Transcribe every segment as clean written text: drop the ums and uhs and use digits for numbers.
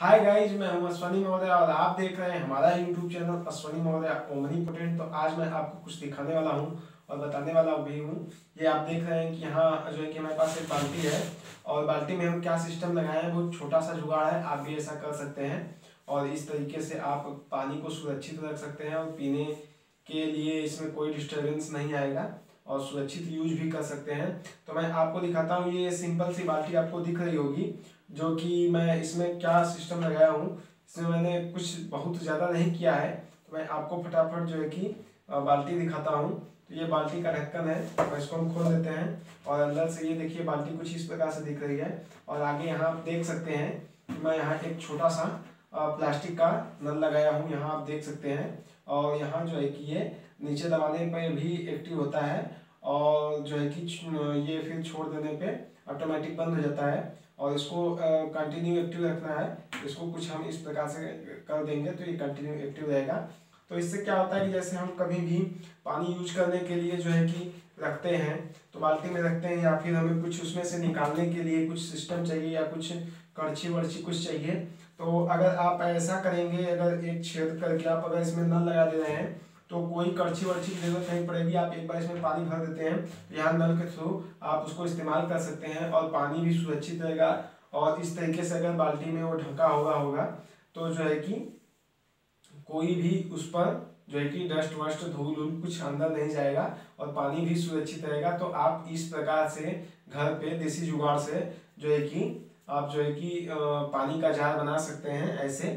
Hi guys, मैं हूं अश्वनी मौर्या और आप देख रहे हैं हमारा YouTube channel Ashwani Maurya omnipotent. तो आज मैं आपको कुछ दिखाने वाला हूं और बताने वाला भी हूं। ये आप देख रहे हैं कि यहाँ जो है कि हमारे पास एक बाल्टी है और बाल्टी में हम क्या सिस्टम लगाए हैं, बहुत छोटा सा जुगाड़ है। आप भी ऐसा कर सकते हैं और इस तरीके से आप पानी को सुरक्षित रख सकते हैं और पीने के लिए इसमें कोई डिस्टर्बेंस नहीं आएगा और सुरक्षित यूज भी कर सकते हैं। तो मैं आपको दिखाता हूँ, ये सिंपल सी बाल्टी आपको दिख रही होगी जो कि मैं इसमें क्या सिस्टम लगाया हूँ। इसमें मैंने कुछ बहुत ज़्यादा नहीं किया है। तो मैं आपको फटाफट जो है कि बाल्टी दिखाता हूँ। तो ये बाल्टी का ढक्कन है और इसको हम खोल देते हैं और अंदर से ये देखिए बाल्टी कुछ इस प्रकार से दिख रही है। और आगे यहाँ आप देख सकते हैं कि मैं यहाँ एक छोटा सा प्लास्टिक का नल लगाया हूँ, यहाँ आप देख सकते हैं। और यहाँ जो है कि ये नीचे दबाने पर भी एक्टिव होता है और जो है कि ये फिर छोड़ देने पे ऑटोमेटिक बंद हो जाता है। और इसको कंटिन्यू एक्टिव रखना है, इसको कुछ हम इस प्रकार से कर देंगे तो ये कंटिन्यू एक्टिव रहेगा। तो इससे क्या होता है कि जैसे हम कभी भी पानी यूज करने के लिए जो है कि रखते हैं तो बाल्टी में रखते हैं या फिर हमें कुछ उसमें से निकालने के लिए कुछ सिस्टम चाहिए या कुछ कड़छी वर्छी कुछ चाहिए। तो अगर आप ऐसा करेंगे, अगर एक छेद करके आप अगर इसमें नल लगा दे रहे हैं तो कोई कड़छी वर्छी की जरूरत नहीं पड़ेगी। आप एक बार इसमें पानी भर देते हैं, यहाँ नल के थ्रू आप उसको इस्तेमाल कर सकते हैं और पानी भी सुरक्षित रहेगा। और इस तरीके से अगर बाल्टी में वो ढका हुआ होगा तो जो है कि कोई भी उस पर जो है कि डस्ट वस्ट धूल उल कुछ अंदर नहीं जाएगा और पानी भी सुरक्षित रहेगा। तो आप इस प्रकार से घर पे देसी जुगाड़ से जो है कि आप जो है कि पानी का जार बना सकते हैं। ऐसे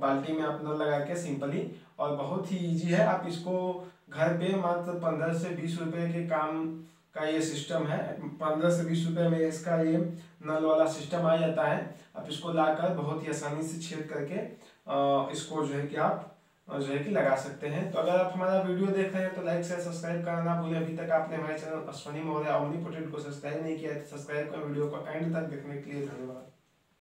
बाल्टी में आप नल लगा के सिंपली, और बहुत ही इजी है। आप इसको घर पे मात्र 15 से 20 रुपये के काम का ये सिस्टम है। 15 से 20 रुपये में इसका ये नल वाला सिस्टम आ जाता है। आप इसको लाकर बहुत ही आसानी से छेद करके इसको जो है कि आप जो है कि लगा सकते हैं। तो अगर आप हमारा वीडियो देख रहे हैं तो लाइक शेयर सब्सक्राइब करना ना भूलें। अभी तक आपने हमारे चैनल अश्वनी मौर्या ओमनीपोटेंट को सब्सक्राइब नहीं किया है तो सब्सक्राइब करें। वीडियो को एंड तक देखने के लिए धन्यवाद।